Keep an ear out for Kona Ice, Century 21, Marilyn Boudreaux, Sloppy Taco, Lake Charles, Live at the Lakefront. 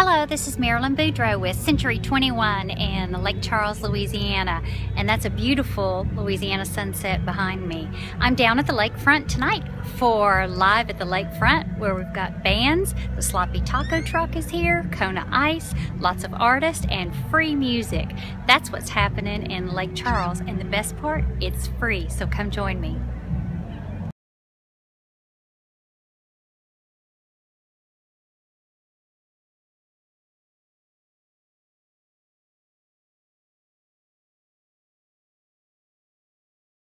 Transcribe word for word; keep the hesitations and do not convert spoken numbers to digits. Hello, this is Marilyn Boudreaux with Century twenty-one in Lake Charles, Louisiana, and that's a beautiful Louisiana sunset behind me. I'm down at the lakefront tonight for Live at the Lakefront, where we've got bands, the Sloppy Taco truck is here, Kona Ice, lots of artists, and free music. That's what's happening in Lake Charles, and the best part, it's free, so come join me.